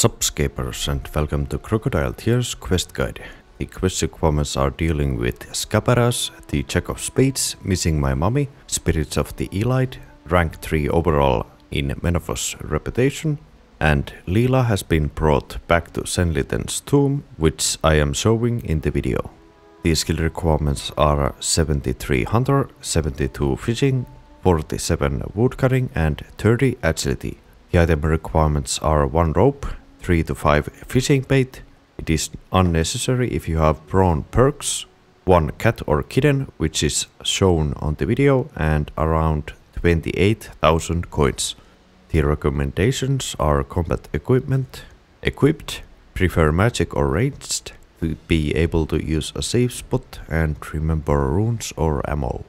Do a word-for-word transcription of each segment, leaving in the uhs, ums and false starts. Sup Scabaras, and welcome to Crocodile Tears quest guide. The quest requirements are dealing with Scabaras, the Jack of Spades, Missing My Mummy, Spirits of the Elite, rank three overall in Menaphos reputation, and Leela has been brought back to Senliten's tomb, which I am showing in the video. The skill requirements are seventy-three hunter, seventy-two fishing, forty-seven woodcutting and thirty agility. The item requirements are one rope, three to five fishing bait, it is unnecessary if you have prawn perks, one cat or kitten which is shown on the video, and around twenty-eight thousand coins. The recommendations are combat equipment, equipped, prefer magic or ranged, to be able to use a safe spot and remember runes or ammo.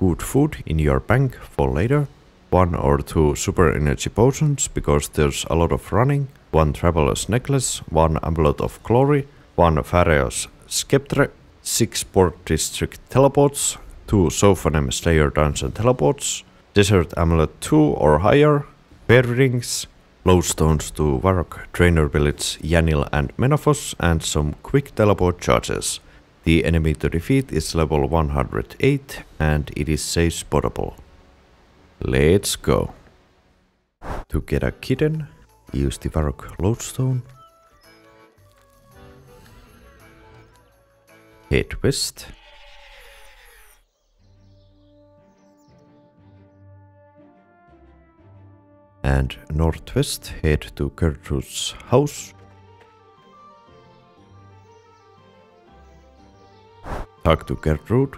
Good food in your bank for later, one or two super energy potions because there's a lot of running, one traveler's necklace, one amulet of glory, one Pharaoh's Skeptre, six port district teleports, two Sophanem Slayer dungeon teleports, desert amulet two or higher, Fair Rings, Lowstones to Varrock, Trainer Village, Yanil and Menaphos, and some quick teleport charges. The enemy to defeat is level one hundred eight and it is safe spottable. Let's go. To get a kitten, use the Varrock Lodestone. Head west. And northwest, head to Gertrude's house. Talk to Gertrude.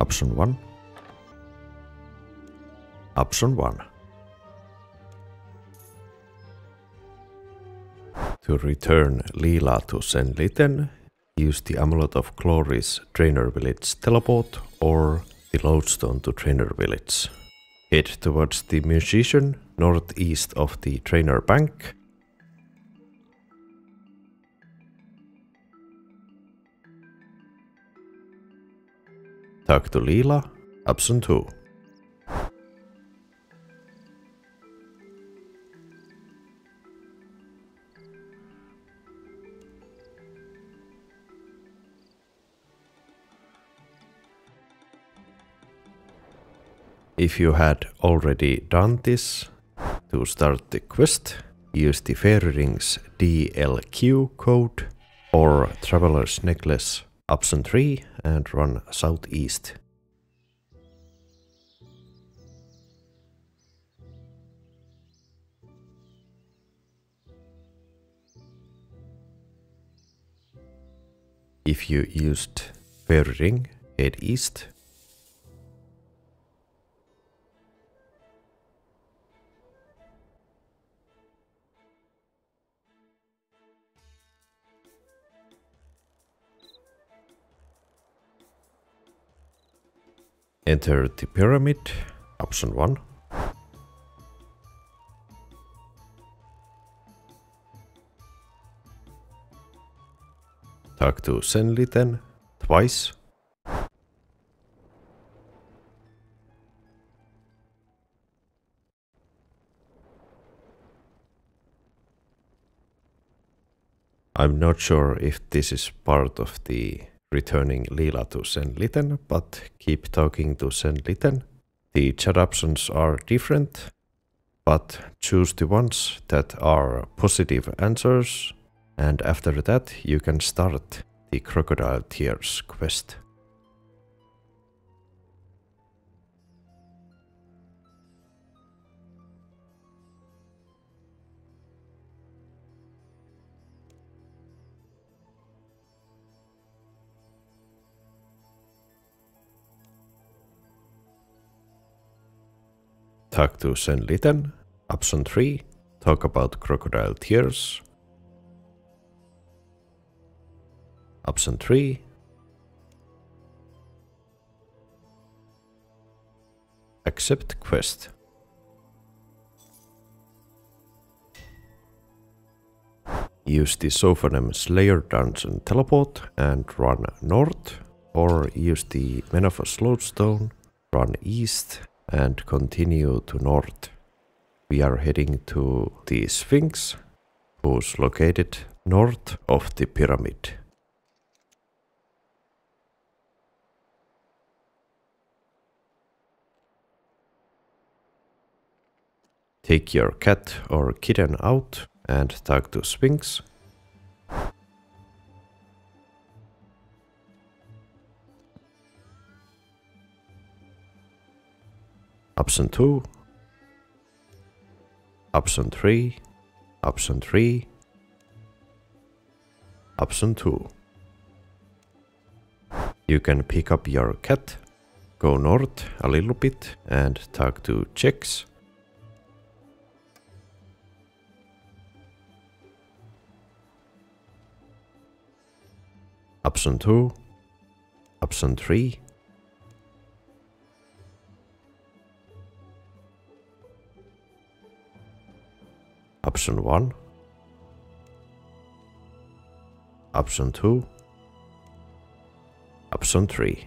Option one. Option one. To return Leela to Senliten, use the Amulet of Glory's Trainer Village teleport or the Lodestone to Trainer Village. Head towards the musician northeast of the Trainer Bank. Talk to Leela, option two. If you had already done this, to start the quest, use the Fair Rings D L Q code or Traveler's Necklace option three and run southeast. If you used Fair Ring, head east. Enter the pyramid, option one. Talk to Senliten twice. I'm not sure if this is part of the returning Leela to Senliten, but keep talking to Senliten. The chat options are different, but choose the ones that are positive answers, and after that you can start the Crocodile Tears quest. Talk to Senliten, option three, talk about Crocodile Tears, option three. Accept quest. Use the Sophanem Slayer Dungeon teleport and run north, or use the Menaphos Lodestone, run east, and continue to north. We are heading to the Sphinx, who's located north of the pyramid. Take your cat or kitten out and talk to Sphinx. Option two, option three, option three, option two. You can pick up your cat, go north a little bit and talk to Chex. Option two, option three. Option one, option two, option three.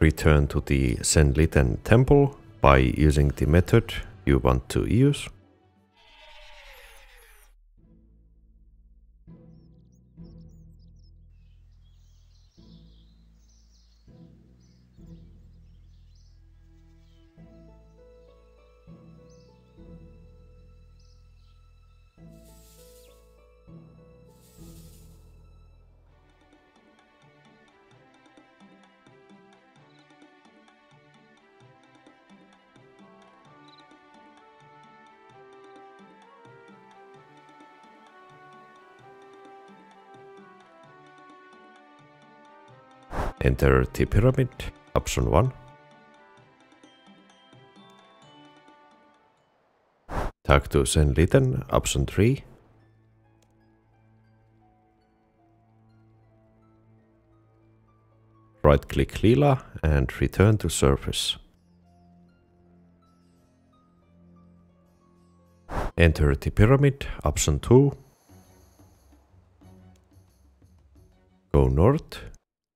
Return to the Senliten temple by using the method you want to use. Enter the pyramid, option one. Talk to Senliten, option three. Right-click Leela and return to surface. Enter the pyramid, option two. Go north.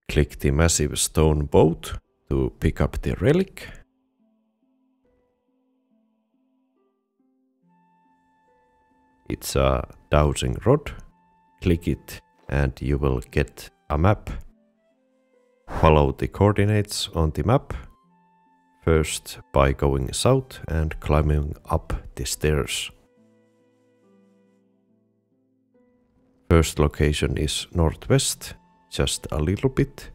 Click the massive stone boat to pick up the relic. It's a dowsing rod. Click it and you will get a map. Follow the coordinates on the map, first by going south and climbing up the stairs. First location is northwest. Just a little bit.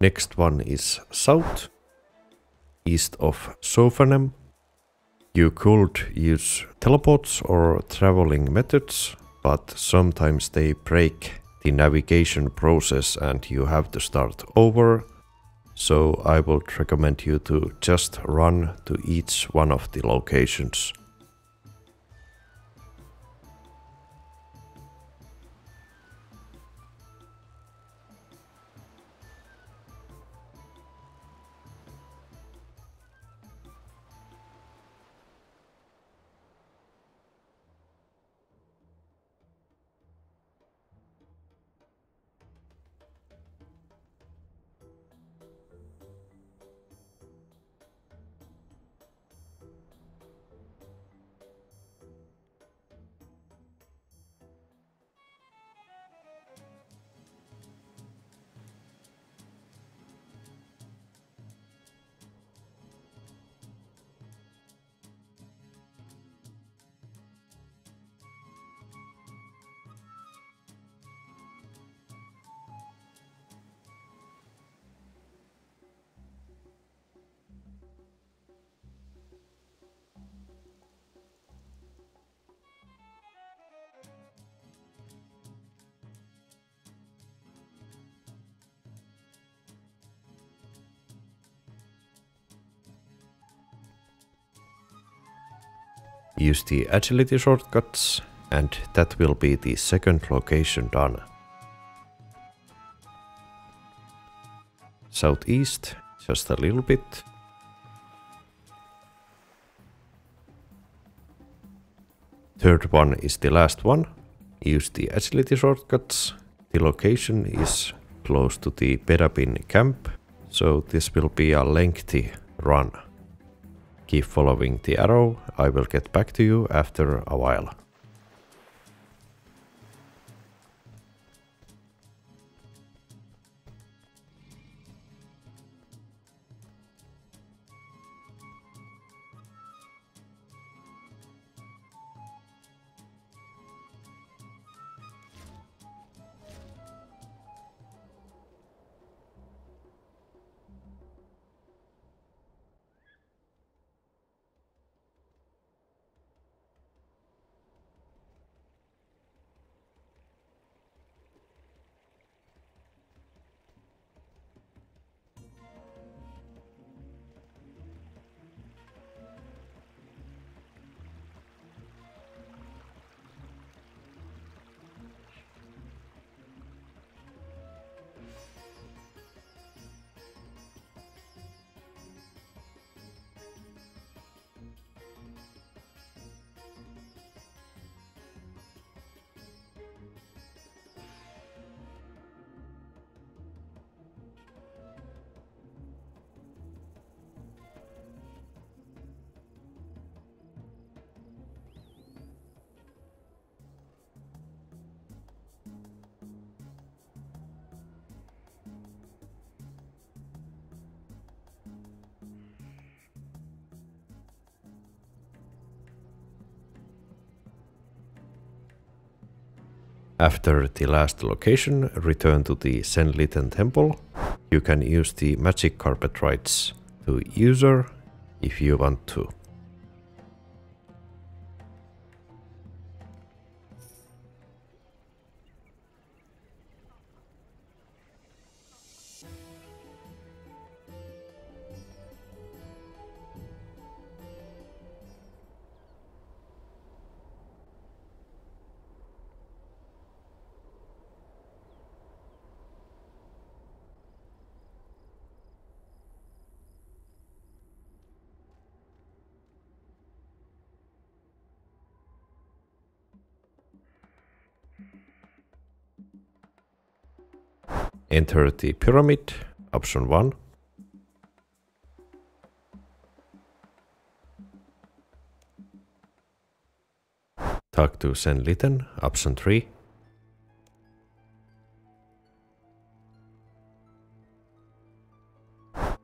Next one is south, east of Sophanem. You could use teleports or traveling methods, but sometimes they break the navigation process and you have to start over. So I would recommend you to just run to each one of the locations. Use the agility shortcuts, and that will be the second location done. Southeast, just a little bit. Third one is the last one, use the agility shortcuts. The location is close to the Bedabin camp, so this will be a lengthy run. Keep following the arrow, I will get back to you after a while. After the last location, return to the Senliten temple. You can use the magic carpet rites to user if you want to. Enter the pyramid, option one. Talk to Senliten, option three.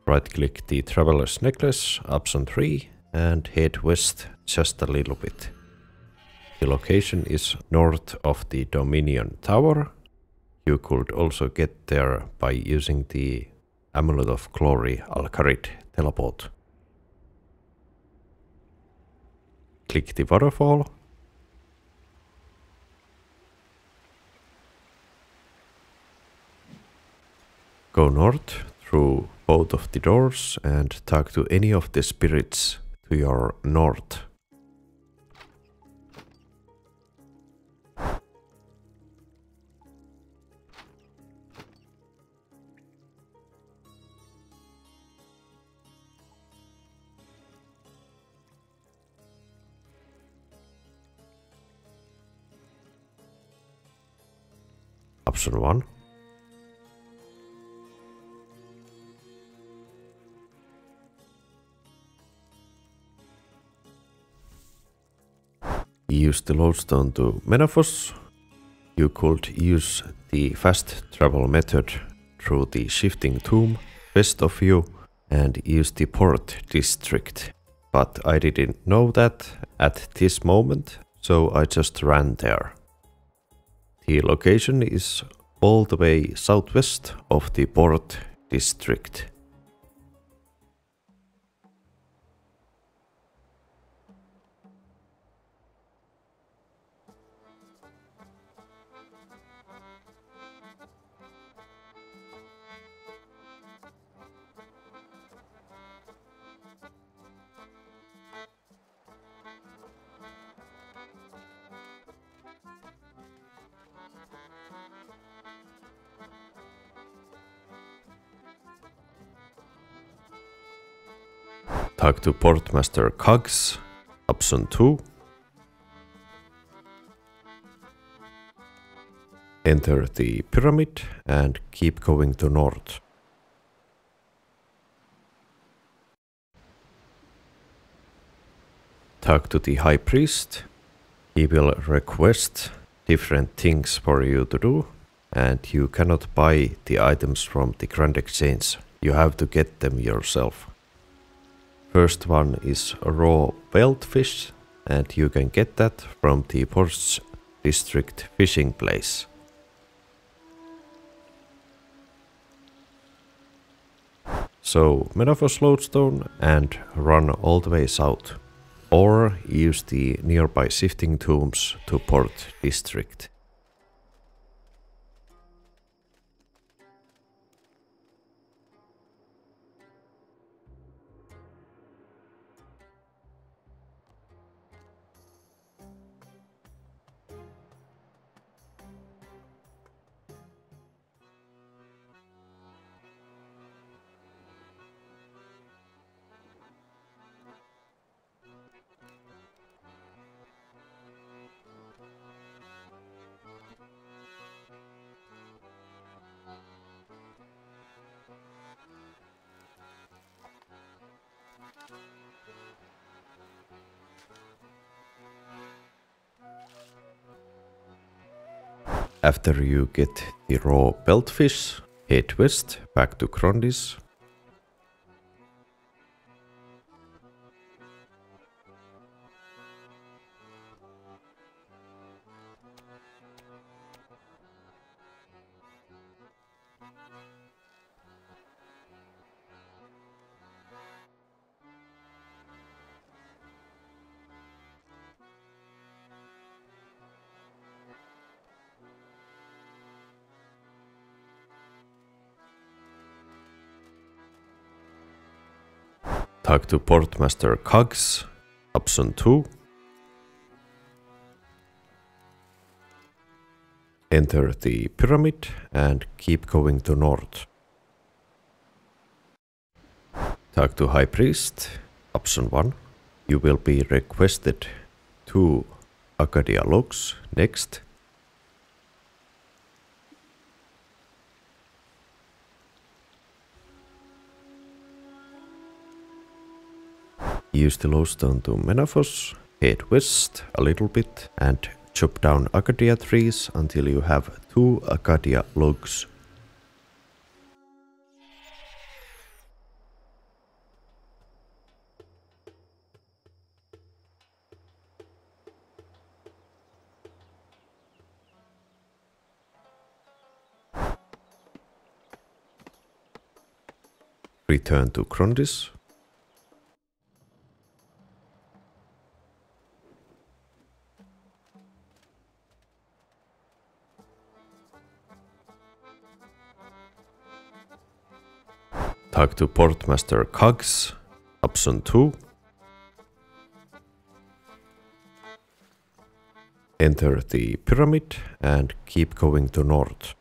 Right-click the Traveler's Necklace, option three, and head west just a little bit. The location is north of the Dominion Tower. You could also get there by using the Amulet of Glory Al-Kharid teleport. Click the waterfall. Go north through both of the doors and talk to any of the spirits to your north. Option one. Use the lodestone to Menaphos. You could use the fast travel method through the shifting tomb west of you and use the port district. But I didn't know that at this moment, so I just ran there. The location is all the way southwest of the port district. Talk to Portmaster Coggs, option two. enter the pyramid and keep going to north. Talk to the High Priest. He will request different things for you to do, and you cannot buy the items from the Grand Exchange. You have to get them yourself. First one is raw belt fish, and you can get that from the Ports District fishing place. So, Menaphos Lodestone and run all the way south. Or use the nearby shifting tombs to Port District. After you get the raw beltfish, head west back to Crondis. Talk to Portmaster Coggs, option two. Enter the pyramid and keep going to north. Talk to High Priest, option one. You will be requested two Acadia logs next. Use the lodestone to Menaphos, head west a little bit and chop down Acadia trees until you have two Acadia logs. Return to Crondis. Talk to Portmaster Coggs, option two. Enter the pyramid and keep going to north.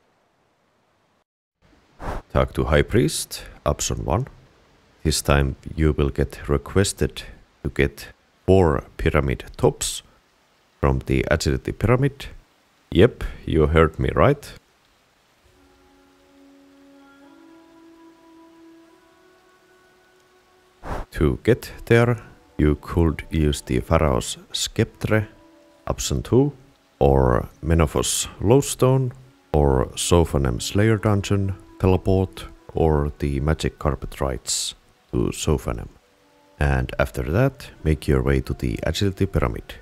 Talk to High Priest, option one. This time you will get requested to get four pyramid tops from the Agility Pyramid. Yep, you heard me right. To get there, you could use the Pharaoh's Skeptre, option two, or Menaphos Lodestone, or Sophanem Slayer Dungeon, teleport, or the Magic Carpet Rides to Sophanem. And after that, make your way to the Agility Pyramid.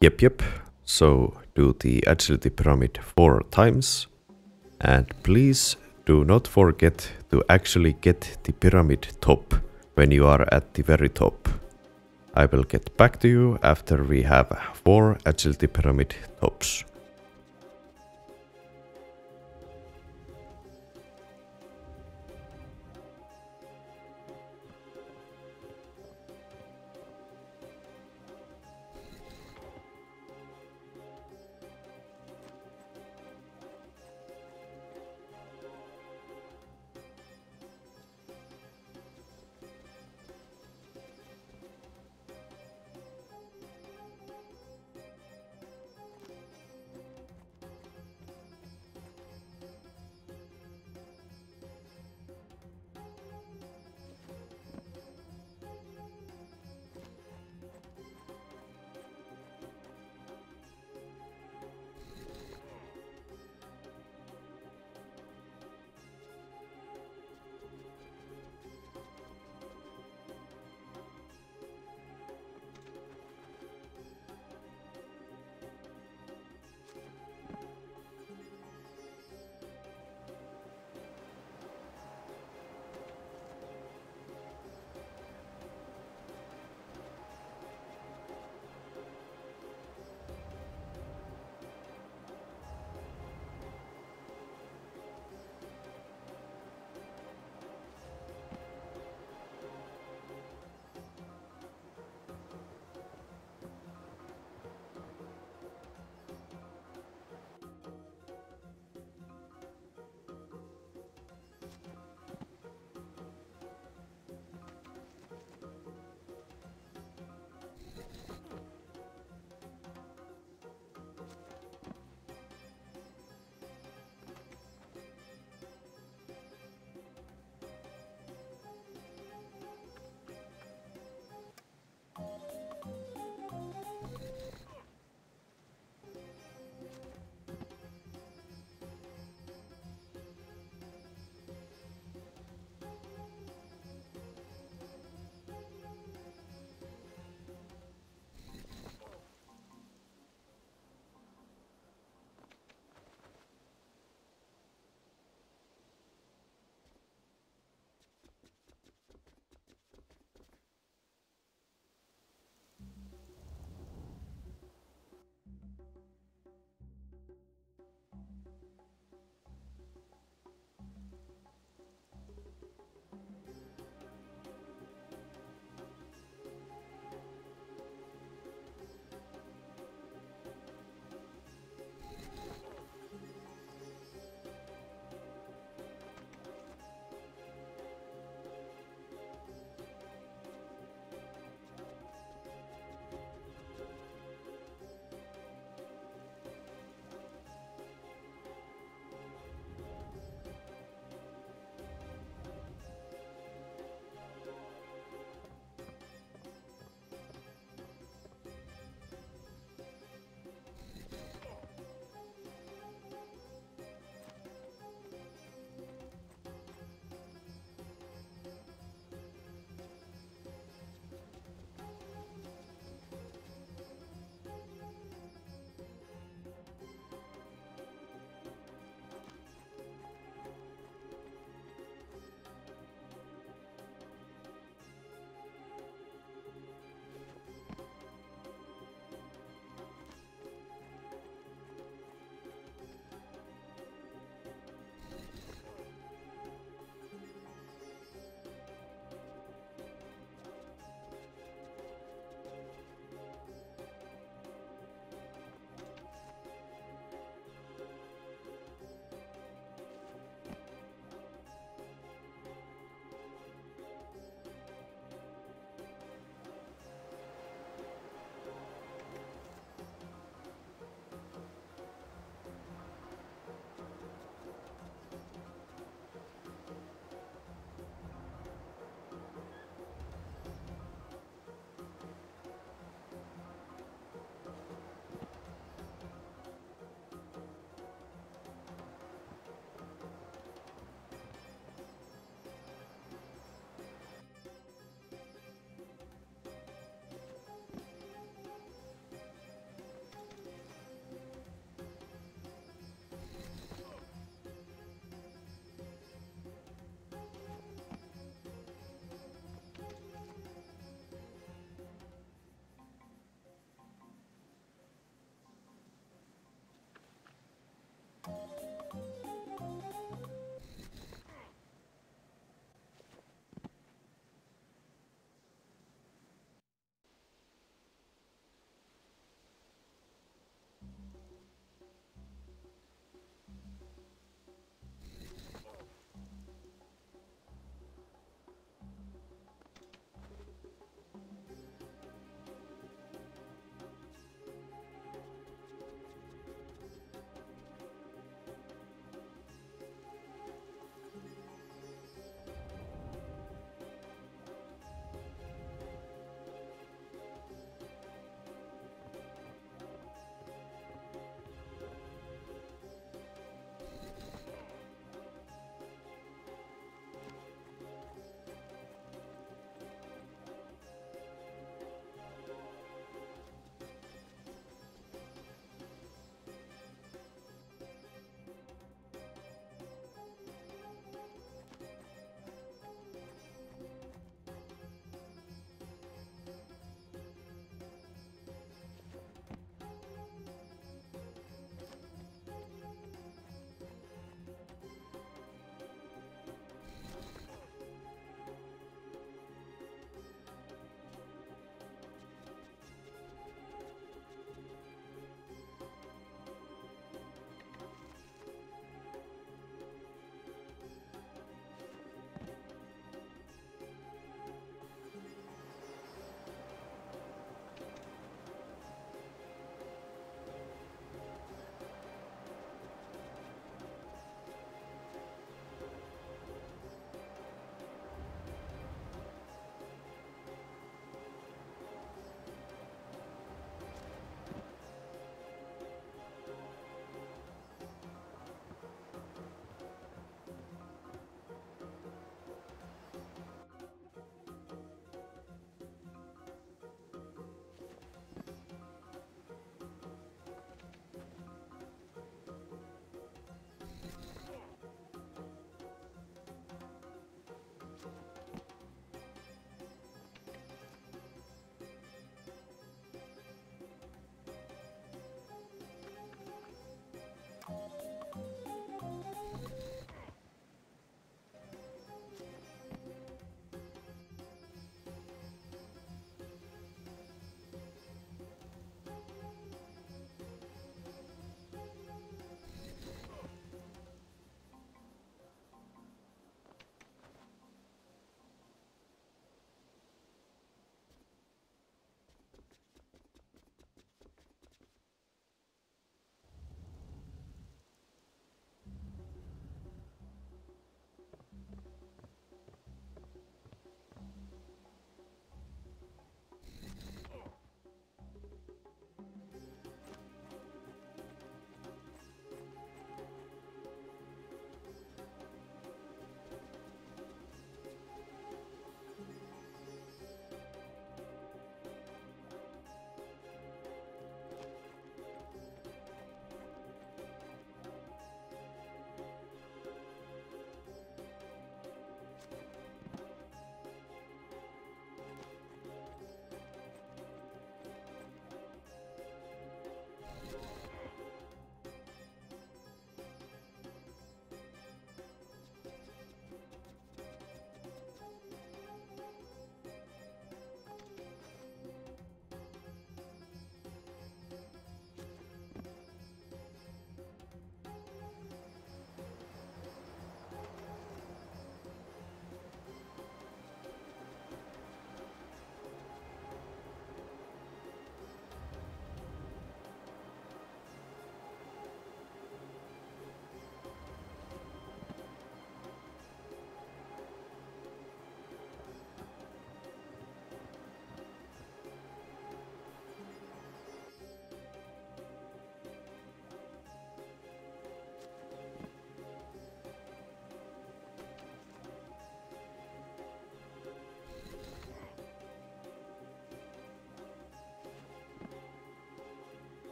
Yep, yep. So do the agility pyramid four times. And please do not forget to actually get the pyramid top when you are at the very top. I will get back to you after we have four agility pyramid tops.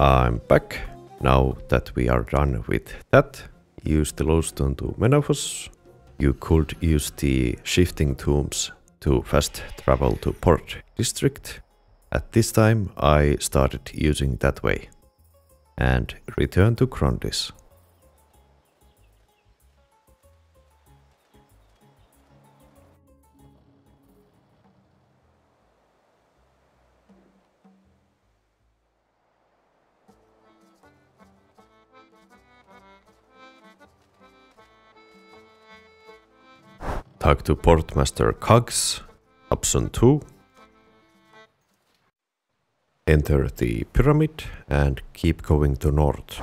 I'm back. Now that we are done with that, use the lowstone to Menaphos. You could use the shifting tombs to fast travel to Port District. At this time I started using that way. And return to Crondis. Talk to Portmaster Coggs, option two. Enter the pyramid and keep going to north.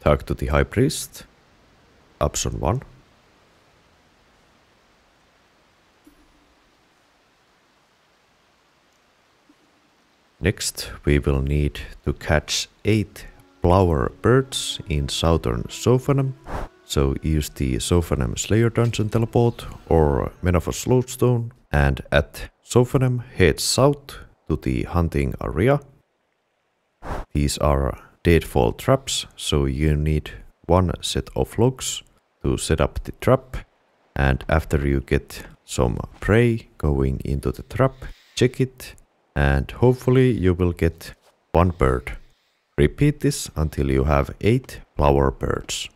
Talk to the High Priest, option one. Next we will need to catch eight flower birds in southern Sophanem. So use the Sophanem Slayer Dungeon teleport or Menaphos Lodestone, and at Sophanem head south to the hunting area. These are deadfall traps, so you need one set of logs to set up the trap, and after you get some prey going into the trap, check it and hopefully you will get one bird. Repeat this until you have eight flower birds.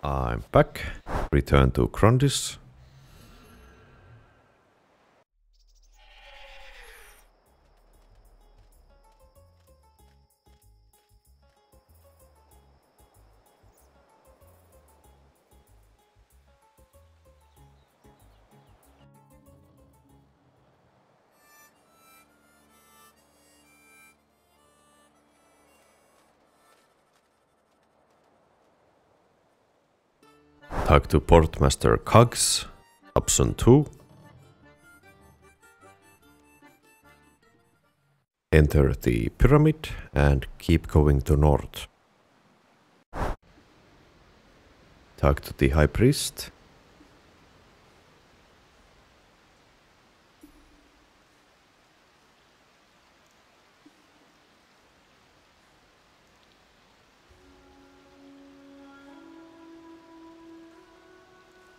I'm back. Return to Crondis. Talk to Portmaster Coggs, option two. Enter the pyramid and keep going to north. Talk to the High Priest.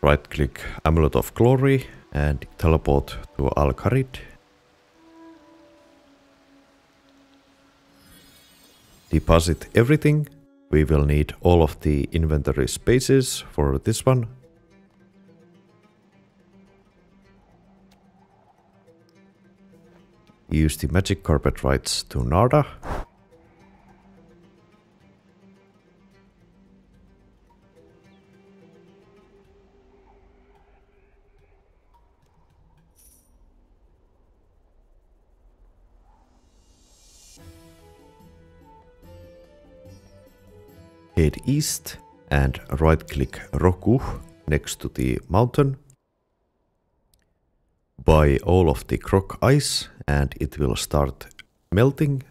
Right click Amulet of Glory and teleport to Al-Kharid. Deposit everything. We will need all of the inventory spaces for this one. Use the magic carpet rights to Narda. Head east and right click Roku next to the mountain. Buy all of the croc ice and it will start melting.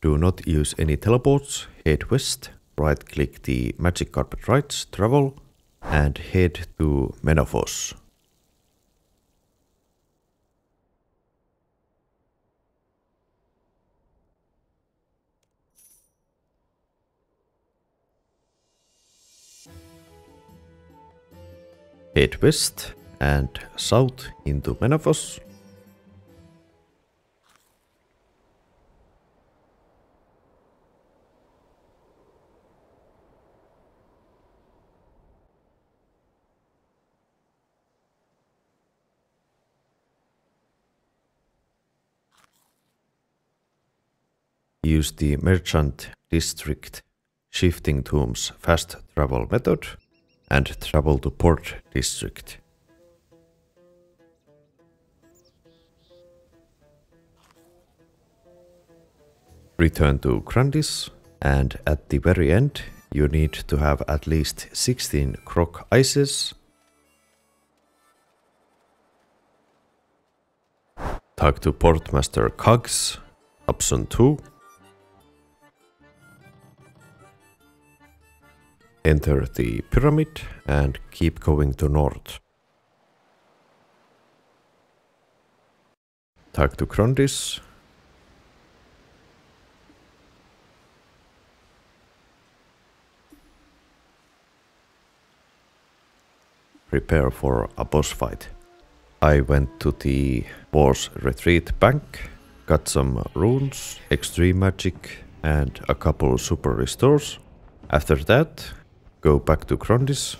Do not use any teleports. Head west, right click the magic carpet rights, travel, and head to Menaphos. Head west and south into Menaphos. Use the Merchant District Shifting Tombs fast travel method and travel to Port District. Return to Crondis, and at the very end you need to have at least sixteen croc ices. Talk to Portmaster Coggs, option two. Enter the pyramid and keep going to north. Talk to Crondis. Prepare for a boss fight. I went to the boss retreat bank, got some runes, extreme magic and a couple super restores. After that, go back to Crondis.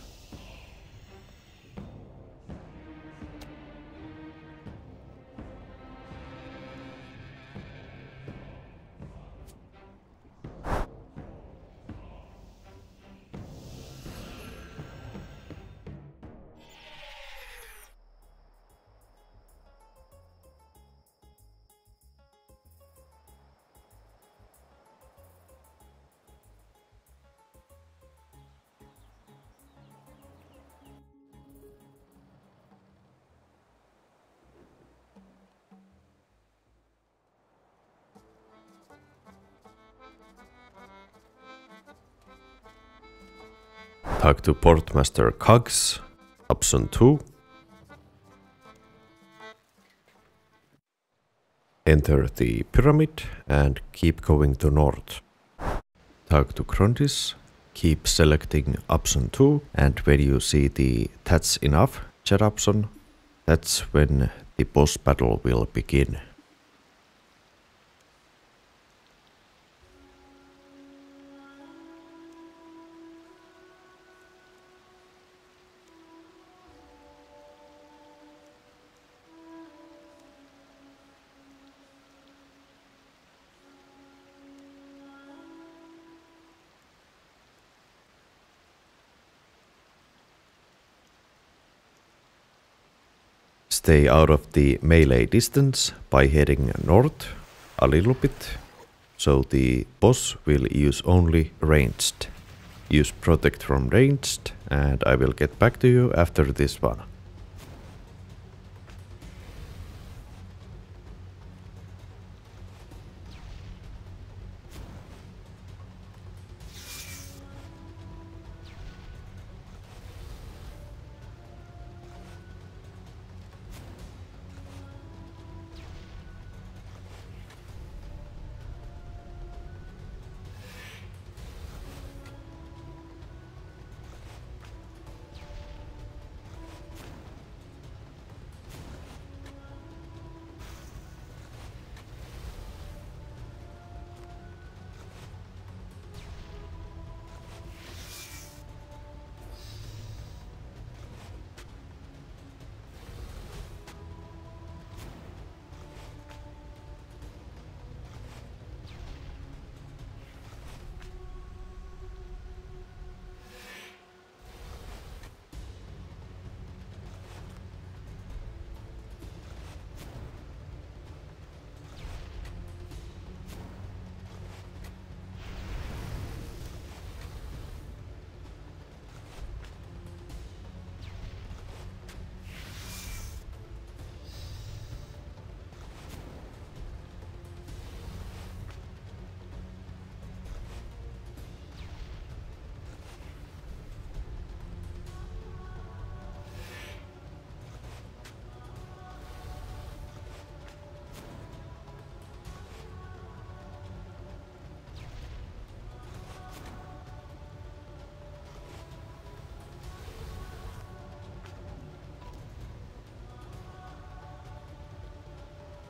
Talk to Portmaster Coggs, option two. Enter the pyramid and keep going to north. Talk to Crondis, keep selecting option two, and when you see the "That's enough" chat option, that's when the boss battle will begin. Stay out of the melee distance by heading north a little bit, so the boss will use only ranged. Use protect from ranged, and I will get back to you after this one.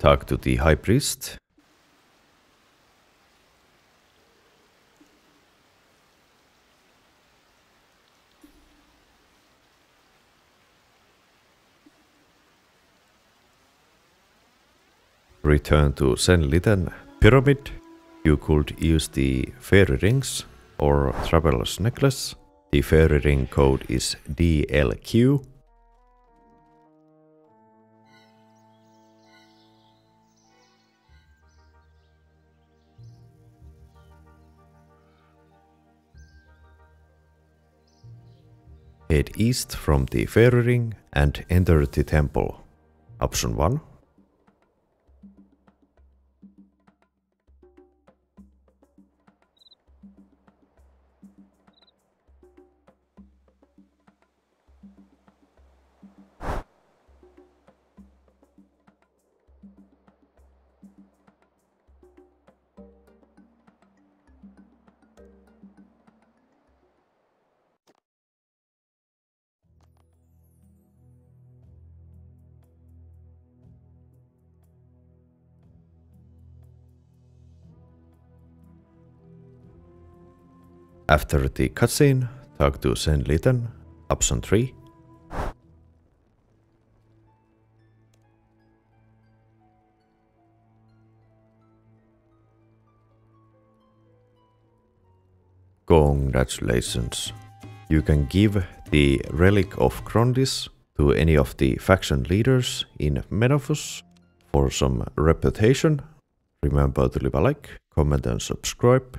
Talk to the High Priest. Return to Senliten Pyramid. You could use the Fairy Rings or Traveler's Necklace. The Fairy Ring code is D L Q. Head east from the Fairy Ring and enter the temple. Option one. After the cutscene, talk to Senliten, option three. Congratulations. You can give the Relic of Crondis to any of the faction leaders in Menaphos for some reputation. Remember to leave a like, comment and subscribe.